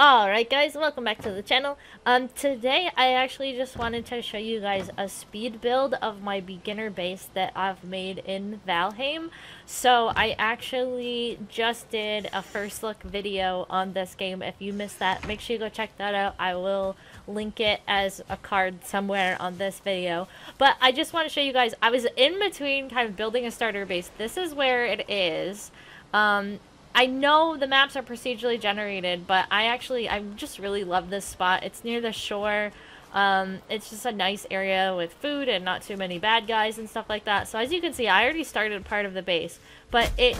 Alright guys, welcome back to the channel. Today I actually just wanted to show you guys a speed build of my beginner base that I've made in Valheim. So I actually just did a first look video on this game. If you missed that, make sure you go check that out. I will link it as a card somewhere on this video. But I just want to show you guys, I was in between kind of building a starter base. This is where it is. I know the maps are procedurally generated, but I just really love this spot. It's near the shore. It's just a nice area with food and not too many bad guys and stuff like that. So as you can see, I already started part of the base, but it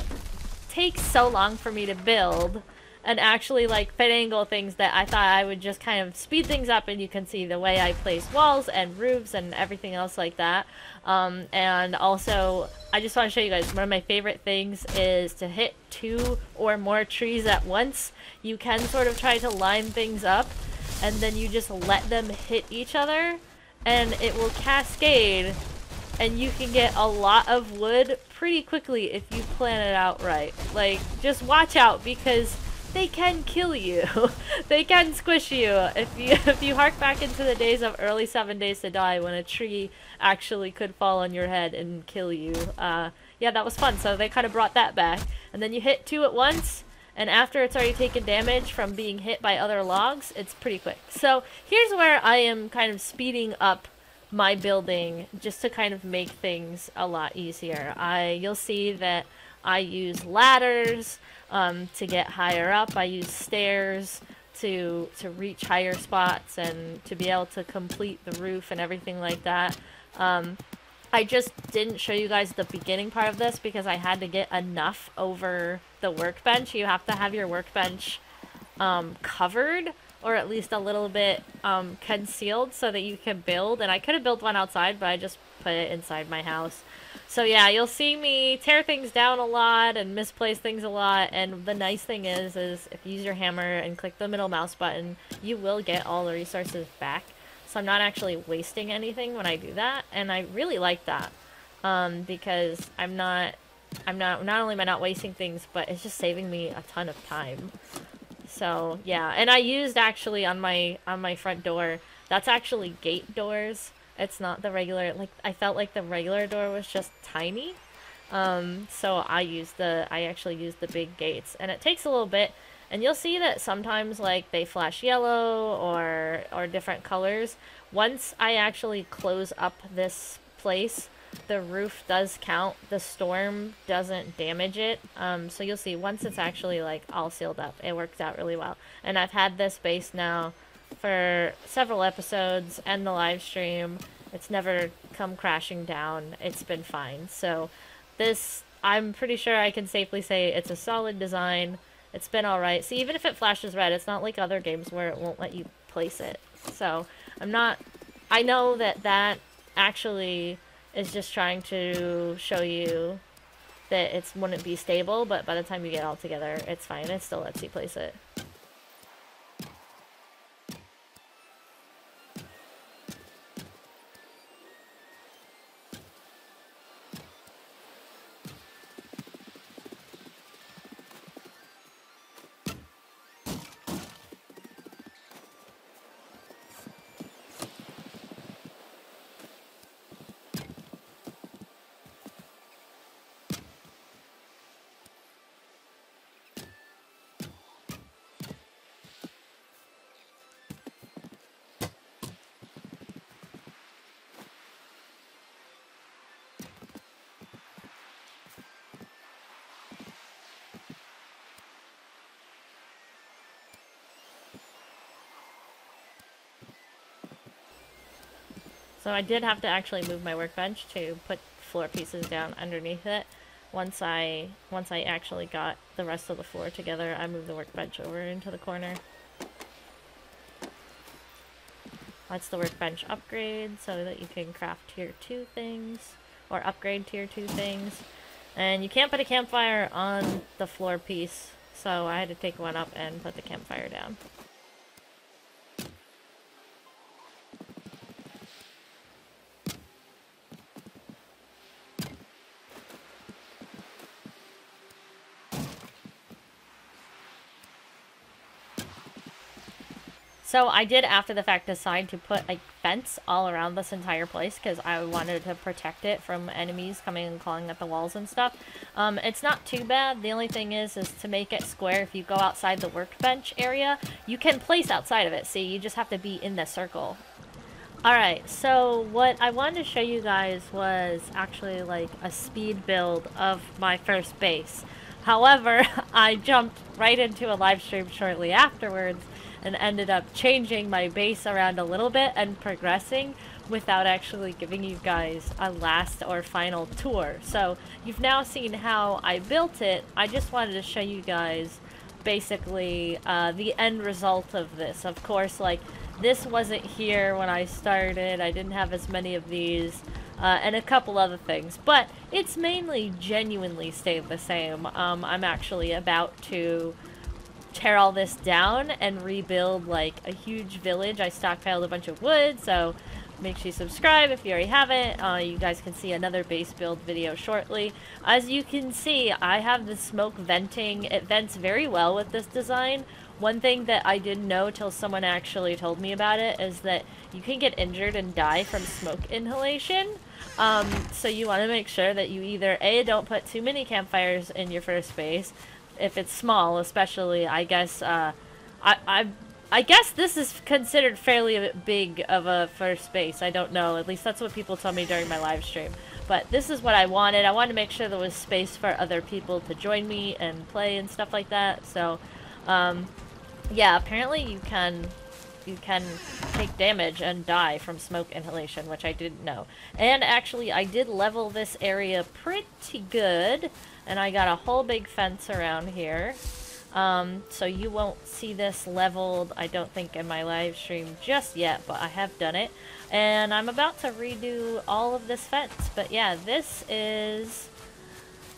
takes so long for me to build and actually like finagle things that I thought I would just kind of speed things up, and you can see the way I place walls and roofs and everything else like that. And also, I just want to show you guys, one of my favorite things is to hit 2 or more trees at once. You can sort of try to line things up, and then you just let them hit each other, and it will cascade, and you can get a lot of wood pretty quickly if you plan it out right. Like, just watch out, because they can kill you. They can squish you. If you hark back into the days of early 7 Days to Die, when a tree actually could fall on your head and kill you. Yeah, that was fun. So they kind of brought that back. And then you hit 2 at once, and after it's already taken damage from being hit by other logs, it's pretty quick. So here's where I am kind of speeding up my building just to kind of make things a lot easier. You'll see that I use ladders to get higher up. I use stairs to reach higher spots and to be able to complete the roof and everything like that. I just didn't show you guys the beginning part of this because I had to get enough over the workbench. You have to have your workbench covered, or at least a little bit concealed, so that you can build. And I could have built one outside, but I just put it inside my house. So yeah, you'll see me tear things down a lot and misplace things a lot. And the nice thing is if you use your hammer and click the middle mouse button, you will get all the resources back. So I'm not actually wasting anything when I do that, and I really like that because not only am I not wasting things, but it's just saving me a ton of time. So yeah, and I used actually on my front door, that's actually gate doors. It's not the regular, like, I felt like the regular door was just tiny. So I actually used the big gates, and it takes a little bit, and you'll see that sometimes, like, they flash yellow or different colors. Once I actually close up this place, the roof does count. The storm doesn't damage it. So you'll see, once it's actually, like, all sealed up, it works out really well. And I've had this base now for several episodes and the live stream. It's never come crashing down. It's been fine. So this, I'm pretty sure I can safely say it's a solid design. It's been alright. See, even if it flashes red, it's not like other games where it won't let you place it. So I know that actually is just trying to show you that it wouldn't be stable, but by the time you get it all together, it's fine. It still lets you place it. So I did have to actually move my workbench to put floor pieces down underneath it. Once I actually got the rest of the floor together, I moved the workbench over into the corner. That's the workbench upgrade, so that you can craft tier 2 things, or upgrade tier 2 things. And you can't put a campfire on the floor piece, so I had to take one up and put the campfire down. So I did, after the fact, decide to put like fence all around this entire place because I wanted to protect it from enemies coming and clawing at the walls and stuff. It's not too bad. The only thing is to make it square, if you go outside the workbench area, you can place outside of it. See, you just have to be in the circle. Alright, so what I wanted to show you guys was actually like a speed build of my first base. However, I jumped right into a live stream shortly afterwards and ended up changing my base around a little bit and progressing without actually giving you guys a last or final tour. So you've now seen how I built it. I just wanted to show you guys basically the end result of this. Of course, like, this wasn't here when I started. I didn't have as many of these. And a couple other things, but it's mainly genuinely stayed the same. I'm actually about to tear all this down and rebuild like a huge village. I stockpiled a bunch of wood, so make sure you subscribe if you already haven't. You guys can see another base build video shortly. As you can see, I have the smoke venting. It vents very well with this design. One thing that I didn't know till someone actually told me about it is that you can get injured and die from smoke inhalation. So you want to make sure that you either A, don't put too many campfires in your first base, if it's small especially. I guess, I guess this is considered fairly big of a first base. I don't know. At least that's what people told me during my live stream. But this is what I wanted. I wanted to make sure there was space for other people to join me and play and stuff like that. So, yeah, apparently you can take damage and die from smoke inhalation, which I didn't know. And actually, I did level this area pretty good, and I got a whole big fence around here. So you won't see this leveled, I don't think, in my live stream just yet, but I have done it. And I'm about to redo all of this fence, but yeah, this is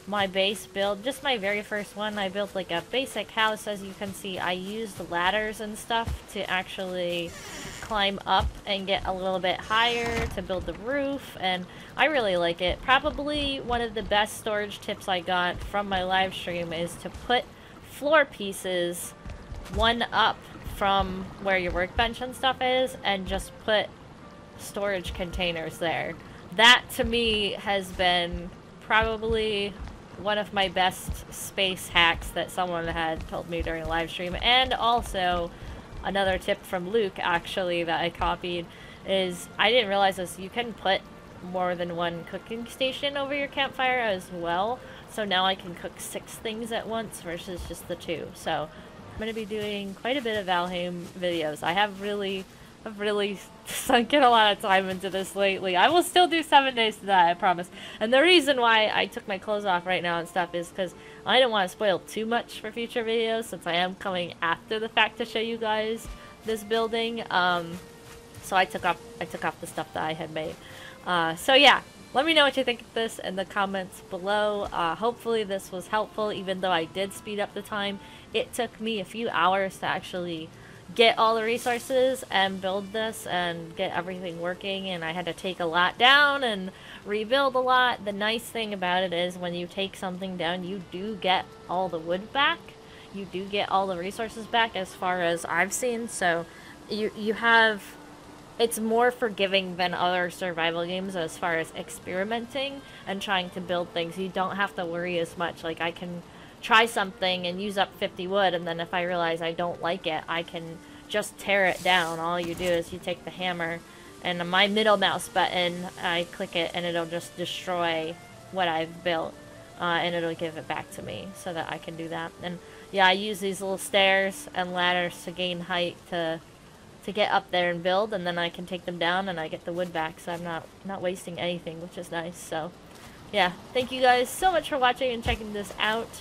my base build, just my very first one. I built like a basic house. As you can see, I used ladders and stuff to actually climb up and get a little bit higher to build the roof, and I really like it. Probably one of the best storage tips I got from my live stream is to put floor pieces one up from where your workbench and stuff is and just put storage containers there. That to me has been probably one of my best space hacks that someone had told me during a live stream. And also another tip from Luke, actually, that I copied is, I didn't realize this, you can put more than one cooking station over your campfire as well. So now I can cook 6 things at once versus just the 2. So I'm going to be doing quite a bit of Valheim videos. I have really sunk in a lot of time into this lately. I will still do 7 days to that, I promise. And the reason why I took my clothes off right now and stuff is because I didn't want to spoil too much for future videos, since I am coming after the fact to show you guys this building. So I took off the stuff that I had made. So yeah, let me know what you think of this in the comments below. Hopefully this was helpful, even though I did speed up the time. It took me a few hours to actually get all the resources and build this and get everything working, and I had to take a lot down and rebuild a lot. The nice thing about it is when you take something down, you do get all the wood back. You do get all the resources back, as far as I've seen. So you have, it's more forgiving than other survival games as far as experimenting and trying to build things. You don't have to worry as much. Like, I can try something and use up 50 wood, and then if I realize I don't like it, I can just tear it down. All you do is you take the hammer and my middle mouse button, I click it, and it'll just destroy what I've built, and it'll give it back to me so that I can do that. And yeah, I use these little stairs and ladders to gain height to get up there and build, and then I can take them down and I get the wood back, so I'm not wasting anything, which is nice. So yeah, thank you guys so much for watching and checking this out.